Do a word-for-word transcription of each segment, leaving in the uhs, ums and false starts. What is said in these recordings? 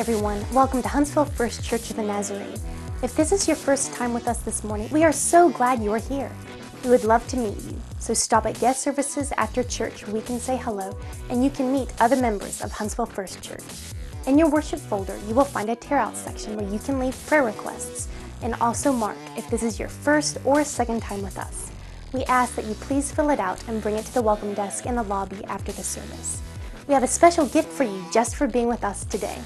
everyone. Welcome to Huntsville First Church of the Nazarene. If this is your first time with us this morning, we are so glad you are here. We would love to meet you, so stop at guest services after church where we can say hello and you can meet other members of Huntsville First Church. In your worship folder, you will find a tear-out section where you can leave prayer requests and also mark if this is your first or second time with us. We ask that you please fill it out and bring it to the welcome desk in the lobby after the service. We have a special gift for you just for being with us today.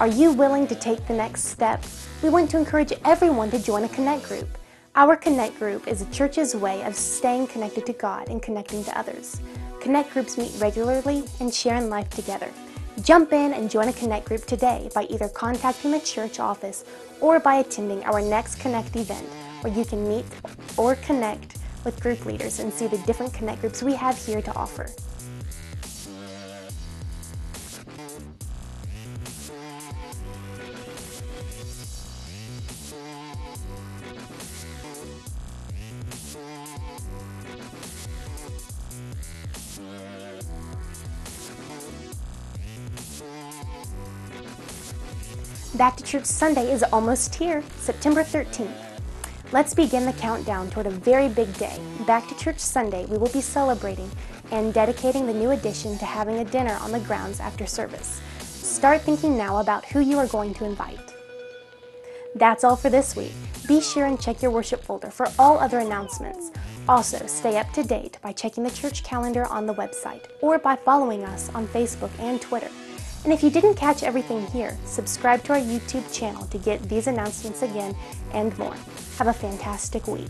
Are you willing to take the next step? We want to encourage everyone to join a Connect group. Our Connect group is the church's way of staying connected to God and connecting to others. Connect groups meet regularly and share in life together. Jump in and join a Connect group today by either contacting the church office or by attending our next Connect event where you can meet or connect with group leaders and see the different Connect groups we have here to offer. Back to Church Sunday is almost here, September thirteenth. Let's begin the countdown toward a very big day. Back to Church Sunday, we will be celebrating and dedicating the new addition to having a dinner on the grounds after service. Start thinking now about who you are going to invite. That's all for this week. Be sure and check your worship folder for all other announcements. Also, stay up to date by checking the church calendar on the website or by following us on Facebook and Twitter. And if you didn't catch everything here, subscribe to our YouTube channel to get these announcements again and more. Have a fantastic week.